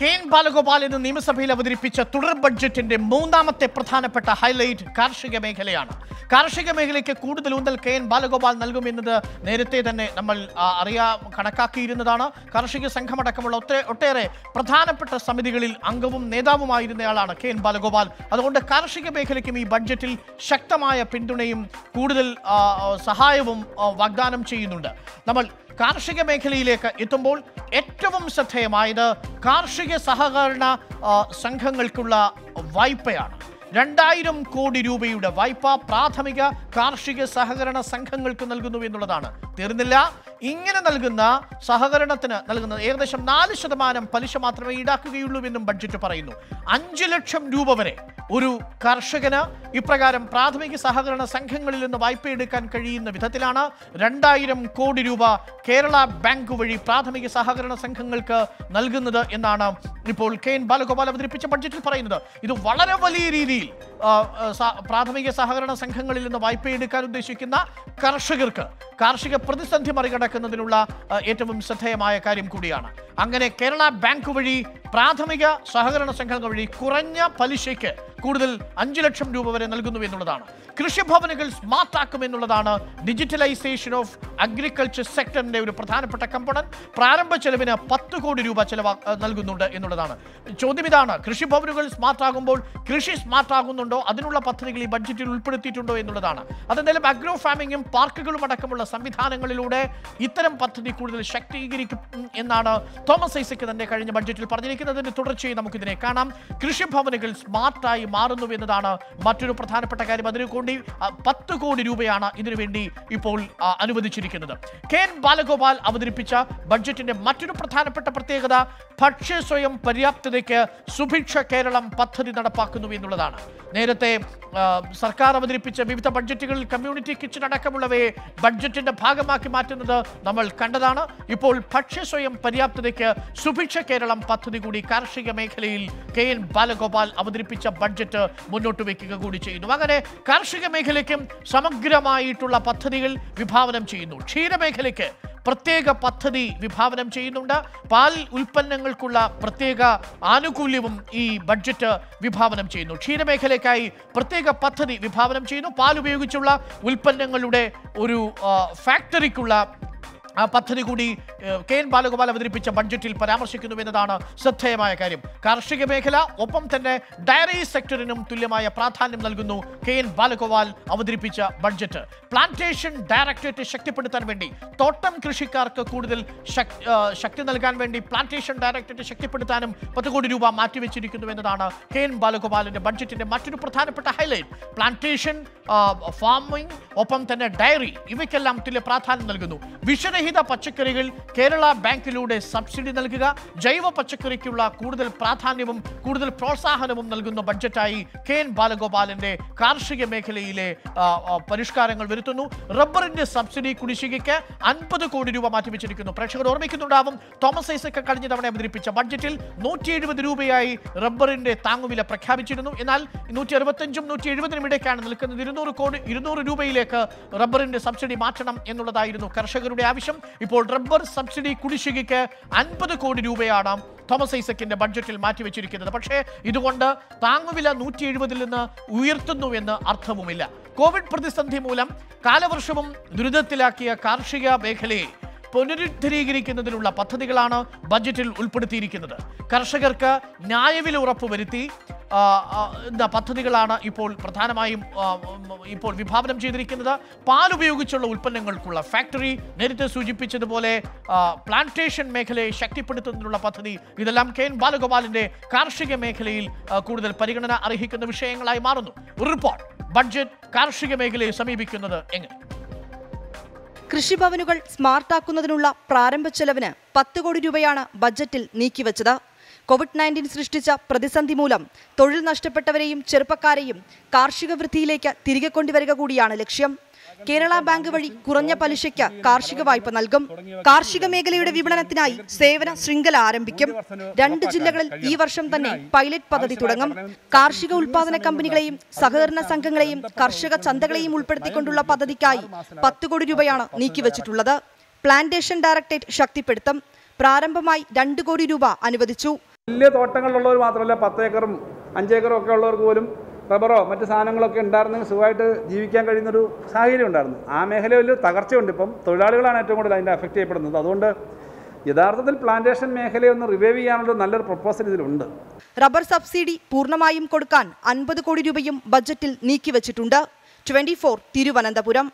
K. Balagopal in Nimasabila with the picture, Tudor budget in the Munamate Prathana Peta highlight Karshika Mekaliana. Karshika Mekalika Kud the Lundal K. Balagopal Nalgum in the Nerete and Namal Aria Kanakaki in the Dana, Karshika Sankamata Kamalote, Otere, Prathana Peta Samidigil, Angavum, Nedavum in the Alana, K. Balagopal, around the Karshika Mekaliki budgetil, Shaktamaya Pintunaim, Kudil Sahayavum, Vagdanam Chinunda. Namal Karshika Mekalileka Itumbol, Etavum Satemaida, Karshika Sahagarna, Sankangalkula, Vipayana, Randairum Kodi Rubi, the Vipa, Prathamiga, Karshika Sahagarana, Sankangalkunalgunu Vinodana, Tirnilla, Ingan and Alguna, Sahagarana, Nalguna, Erdesham Nalish of the man and Palishamatra, Idaku, you live in the budget of Parino, Angelacham Dubavere, Uru Karshagana, Ipragaram Prathmiki Sahagarana, Sankangal in the Vipedekan Kari in the Vitatilana, Randairum Kodi Ruba, Kerala, Bankoveri, Prathmiki Sahagarana, Sankangalka, Nalgunda, Inana, Ripol Kane, Balagopal with the picture budget Parino, Idu Valavali. Prathamic Saharana Sankangal in the Viped Karudishikina, Karshagurka, Karshika Protestant Maricatakanadula, Etum Satamaya Karim Kudiana. Angane Kerala, Bankoveri, Prathamiga, Saharana Sankangavi, Kuranya, Palisheke, Kudal, Angelacham Duba and Algunu Nuladana. Krishna Pavanicals, Matakum in Nuladana, digitalization of agriculture sector and Prathana Pata component, Praramba Chelevina, Patuko Duba Cheleva, Nalgunda in Nuladana. Chodimidana, Krishna Pavanicals, Matakumbo, Krishis Matagundo, Adinula Patrically, budget Ulpuritundo in Nuladana. Other than agro farming in Parkulu Matacamula, Samithan and Lude, Iteram Patricul, Shakti Inana, Thomas Isaac and the Karin budget, Pardinica, the Turchi, the Mukinekanam, Krishna Pavanicals, Matai, Marunu Vedana, Maturu Prathana Patakari, Madrukundi, Patuko Dubiana, Idrivindi, Ipol, Anubadichirikinada. Ken Balagopal, Avadripicha, budget in a Maturu Prathana Patapatega, Pachesoyam Pariapteke, Supicha Keralam Pathadina Pakunu in Nuladana. Nerate Sarkara Madripicha, Vivita budgetical community kitchen and Akamulawe, budget in the Pagamaki Matinada, Namal Kandadana, Ipol Pachesoyam Pariapteke, Supicha Keralam Pathudikudi, Karshika Mekhalil, Ken Balagopal, Avadripicha, budget Munotu Vikagudi. Nagane, Karshika Mekhalikim, Samagramai to La Pathadil, Vipavanam Chino, Chira Mekhalike. Pratega Pathadi, Viphavanam Cheyunda, Pal Ulpanangal Kula, Pratega, Anukulim e budget Viphavanam Chino, China Mekalekai, Pratega Pathadi, Viphavanam Chino, Palu Vichula, Ulpanangalude, Uru Factory Kula. Patricudi, Kane Balagopal with the picture budget till Paramashikin Vedana, Satema Karim, Karshika Mekala, Opam Tene, Dairy Sector in Tulemaya, Prathanim Nalgunu, Kane Balagopal, Avadripicha, budget, Plantation Director to Shaktiputan Vendi, Totam Krishikarka Kudil, Shaktinalgan Vendi, Plantation Director to Shaktiputanum, Pataguduba, Mativichikin Vedana, Kane Balagopal in the budget in the Matu Pratana Pata highlight, Plantation, Farming, Opam Tene, Dairy, Ivikalam Tile Prathan Nalgunu, Visionary. Pachakarigal, Kerala Bank Lude, Subsidy Nalgiga, Jaiva Pachakaricula, Kudel Prathanivum, Kudel Prosahanum Nalguno Budgetai, Kane Balagopal in the Karshika Mekale, Parishkarangal Virtunu, Rubber in the Subsidy Kudishika, Unpudukodiva Mativichikino Pressure or Mikinodavam, Thomas Isaac Kalinavan with Ripicha Budgetil, no teed with Rubai, Rubber in the Tanguvilla Prakabicino, Inal, no Tervatanjum, no teed with the Medican, Irino Rubai, Rubber in the Subsidy Martanam, Enola, Karshaka Avish. Ipol rubber subsidy Kudishika and put the code Dubeana, Thomas Isaac in the budget till Mati Vichirika, the Pache, Iduanda, Tangavilla, Nuti Vadilina, Uirtunu in the Artha Mumilla. Covid Protestant Mulam, Kalavarshum, Drudatilaki, Karshika, Bekale, Ponitri Greek in the Rula Pathadigalana, budget till Ulpurti Kinada, Karshagarka, Nayavilla Poverty. The Pathadigalana, Ipol, Prathana, Ipol, Vipavam Chidri Canada, Palu Vichol, Ulpanangal Kula Factory, Nerita Suji Pitch the Bole, Plantation Mekale, Shakti Putandula Pathadi, with the Lamkane, Balagopalinde, Karshika Mekale, Kudel Parigana, Arihikan Vishang Laimarano, Report, Budget, Karshika Mekale, Sami Bikanada, Engel. കൃഷി ഭവനുകൾ സ്മാർട്ടാക്കുന്നതിനുള്ള പ്രാരംഭ ചെലവിന് 10 കോടി രൂപയാണ് ബജറ്റിൽ നീക്കി വെച്ചത്. COVID-19 സൃഷ്ടിച്ച പ്രതിസന്ധി മൂലം തൊഴിൽ നഷ്ടപ്പെട്ടവരെയും ചെറുപ്പക്കാരെയും കാർഷിക വൃത്തിയിലേക്ക് തിരികെ കൊണ്ടുവരിക കൂടിയാണ് ലക്ഷ്യം. കേരള ബാങ്ക് വഴി കുറഞ്ഞ പലിശയ്ക്ക് കാർഷിക വായ്പ നൽകും. കാർഷിക മേഖലയുടെ വിപണനത്തിനായി സേവന ശൃംഖല ആരംഭിക്കും. രണ്ട് ജില്ലകളിൽ ഈ വർഷം തന്നെ പൈലറ്റ് പദ്ധതി തുടങ്ങും. കാർഷിക ഉൽപാദന കമ്പനികളെയും സഹകരണ സംഘങ്ങളെയും കർഷക ചന്തകളെയും ഉൾപ്പെടുത്തിക്കൊണ്ടുള്ള പദ്ധതിക്കായി 10 കോടി രൂപയാണ് നീക്കിവെച്ചിട്ടുള്ളത്. Plantation directorate ശക്തിപ്പെടുത്തും. പ്രാരംഭമായി 2 കോടി രൂപ അനുവദിച്ചു. വലിയ തോട്ടങ്ങളുള്ളവർ മാത്രമല്ല 10 ഏക്കറും 5 ഏക്കറും ഒക്കെ ഉള്ളവർക്ക് പോലും റബ്ബറോ മറ്റ് സാധനങ്ങളൊക്കെ ഉണ്ടായിരുന്നെങ്കിൽ സുഖമായിട്ട് ജീവിക്കാൻ കഴിയുന്നൊരു സാഹചര്യം ഉണ്ടായിരുന്നു. ആ മേഖല വലിയ തകർച്ചയുണ്ട്. ഇപ്പം തൊഴിലാളികളാണ് ഏറ്റവും കൂടുതൽ അതിൻ്റെ അഫക്റ്റ് ചെയ്യപ്പെടുന്നത്. അതുകൊണ്ട് യഥാർത്ഥത്തിൽ പ്ലാന്റേഷൻ മേഖലയെ ഒന്ന് റിവൈവ് ചെയ്യാനുള്ള നല്ലൊരു പ്രൊപ്പോസൽ ഇതിലുണ്ട്. റബ്ബർ സബ്സിഡി പൂർണ്ണമായും കൊടുക്കാൻ 50 കോടി രൂപയും ബജറ്റിൽ നീക്കിവെച്ചിട്ടുണ്ട്. 24 തിരുവനന്തപുരം.